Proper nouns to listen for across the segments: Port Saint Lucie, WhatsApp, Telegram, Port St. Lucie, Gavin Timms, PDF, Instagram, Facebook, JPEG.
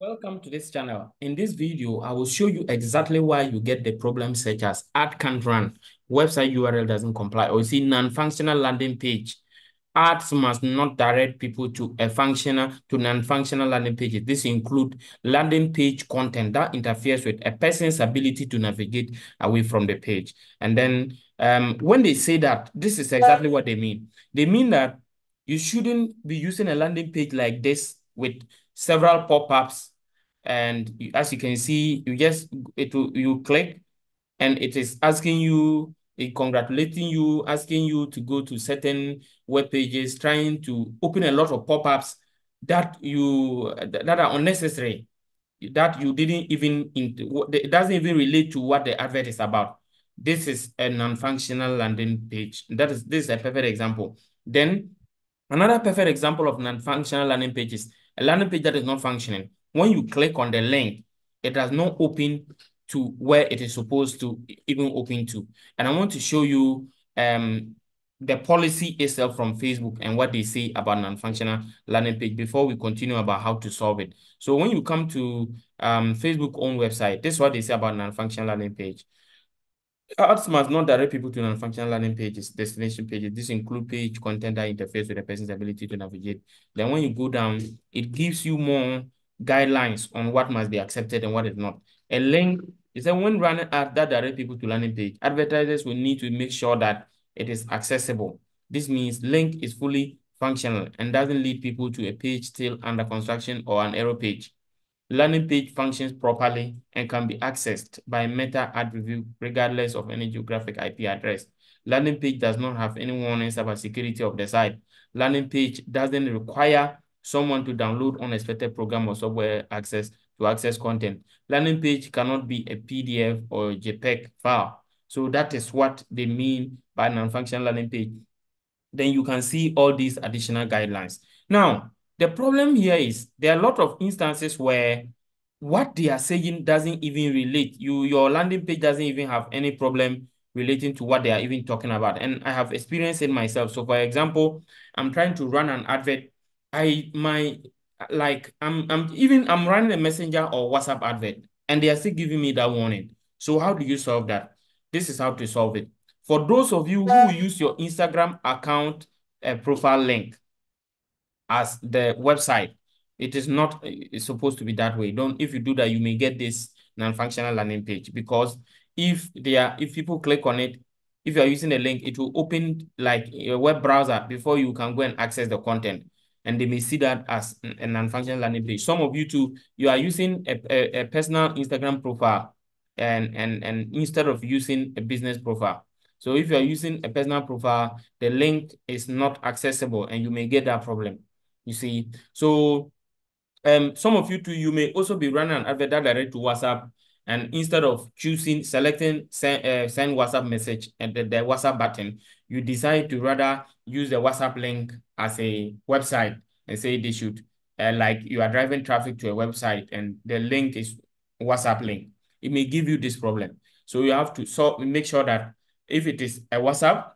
Welcome to this channel. In this video, I will show you exactly why you get the problem such as ad can't run, website URL doesn't comply, or you see non-functional landing page. Ads must not direct people to a functional to non-functional landing pages. This includes landing page content that interferes with a person's ability to navigate away from the page. And then when they say that, this is exactly what they mean. They mean that you shouldn't be using a landing page like this with several pop-ups, and as you can see, you click and it is asking you, it congratulating you, asking you to go to certain web pages, trying to open a lot of pop-ups that are unnecessary, that you didn't even, it doesn't even relate to what the advert is about. This is a non-functional landing page. This is a perfect example. Then another perfect example of non-functional landing pages. A landing page that is not functioning. When you click on the link, it does not open to where it is supposed to even open to. And I want to show you the policy itself from Facebook and what they say about non-functional landing page before we continue about how to solve it. So when you come to Facebook's own website, this is what they say about non-functional landing page. Ads must not direct people to non-functional landing pages, destination pages. This includes page content that interferes with a person's ability to navigate. Then when you go down, it gives you more guidelines on what must be accepted and what is not. A link is that when running ads that direct people to landing page, advertisers will need to make sure that it is accessible. This means link is fully functional and doesn't lead people to a page still under construction or an error page. Landing page functions properly and can be accessed by Meta ad review regardless of any geographic IP address. Landing page does not have any warnings about security of the site. Landing page doesn't require someone to download unexpected program or software access to access content. Landing page cannot be a PDF or a JPEG file. So that is what they mean by non-functional landing page. Then you can see all these additional guidelines. Now, the problem here is there are a lot of instances where what they are saying doesn't even relate. Your landing page doesn't even have any problem relating to what they are even talking about. And I have experienced it myself. So for example, I'm trying to run an advert. I'm running a Messenger or WhatsApp advert and they are still giving me that warning. So how do you solve that? This is how to solve it. For those of you who use your Instagram account profile link as the website, it is not supposed to be that way. If you do that, you may get this non-functional landing page because if people click on it, if you are using the link, it will open like a web browser before you can go and access the content, and they may see that as a non-functional landing page. Some of you too, you are using a personal Instagram profile and instead of using a business profile. So if you are using a personal profile, the link is not accessible, and you may get that problem. You see, so some of you too, you may also be running an advert direct to WhatsApp, and instead of selecting send WhatsApp message and the WhatsApp button, you decide to rather use the WhatsApp link as a website and say they should, like you are driving traffic to a website and the link is WhatsApp link. It may give you this problem. So you have to make sure that if it is a WhatsApp,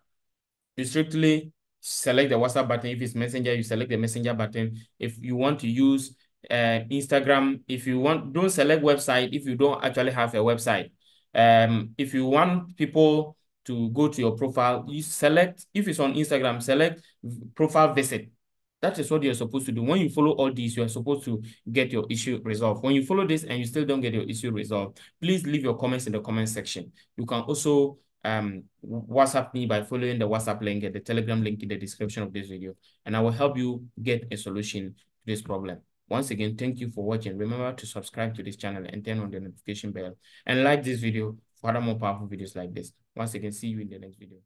you strictly select the WhatsApp button. If it's Messenger, you select the Messenger button. If you want to use Instagram, don't select website if you don't actually have a website. If you want people to go to your profile, you select, if it's on Instagram, select profile visit. That is what you're supposed to do. When you follow all these, you are supposed to get your issue resolved. When you follow this and you still don't get your issue resolved, please leave your comments in the comment section. You can also WhatsApp me by following the WhatsApp link and the Telegram link in the description of this video, and I will help you get a solution to this problem. Once again, thank you for watching. Remember to subscribe to this channel and turn on the notification bell and like this video for other more powerful videos like this. Once again, see you in the next video.